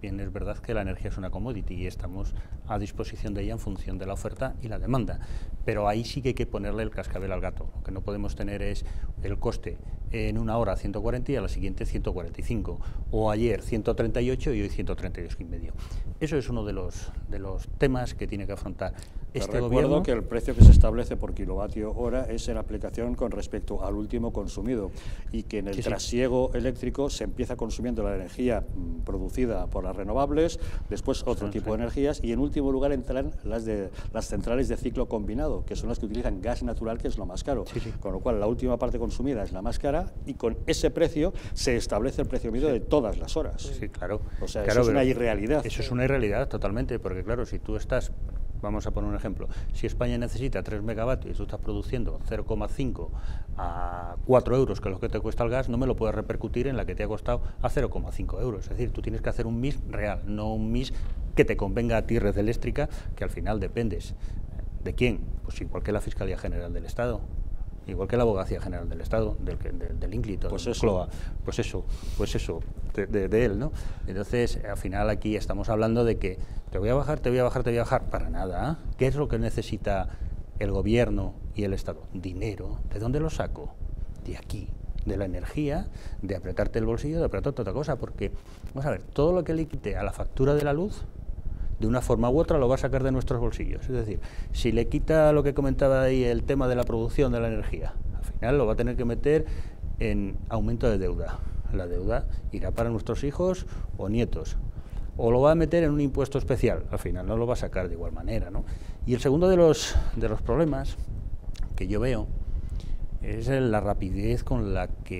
Bien, es verdad que la energía es una commodity y estamos a disposición de ella en función de la oferta y la demanda, pero ahí sí que hay que ponerle el cascabel al gato. Lo que no podemos tener es el coste en una hora 140 y a la siguiente 145, o ayer 138 y hoy 132,5. Eso es uno de los temas que tiene que afrontar este gobierno. Recuerdo que el precio que se establece por kilovatio hora es en aplicación con respecto al último consumido, y que en el trasiego eléctrico se empieza consumiendo la energía producida por las renovables, después otro tipo de energías y en último lugar entran las centrales de ciclo combinado, que son las que utilizan gas natural, que es lo más caro, con lo cual la última parte consumida es la más cara y con ese precio se establece el precio medio de todas las horas. Sí, claro. O sea, claro, eso es una irrealidad. Eso es una irrealidad totalmente, porque claro, si tú estás, vamos a poner un ejemplo, si España necesita 3 megavatios y tú estás produciendo 0,5 a 4 euros, que es lo que te cuesta el gas, no me lo puedes repercutir en la que te ha costado a 0,5 euros, es decir, tú tienes que hacer un mix real, no un mix que te convenga a ti, Red Eléctrica, que al final dependes. ¿De quién? Pues igual que la Fiscalía General del Estado, igual que la Abogacía General del Estado, del ínclito, pues del CLOA, de él, ¿no? Entonces, al final aquí estamos hablando de que te voy a bajar, para nada, ¿eh? ¿Qué es lo que necesita el gobierno y el Estado? Dinero. ¿De dónde lo saco? De aquí, de la energía, de apretarte el bolsillo, de apretarte otra cosa, porque, vamos a ver, todo lo que le quite a la factura de la luz, de una forma u otra lo va a sacar de nuestros bolsillos. Es decir, si le quita lo que comentaba ahí el tema de la producción de la energía, al final lo va a tener que meter en aumento de deuda. La deuda irá para nuestros hijos o nietos, o lo va a meter en un impuesto especial, al final no lo va a sacar de igual manera, ¿no? Y el segundo de los problemas que yo veo es la rapidez con la que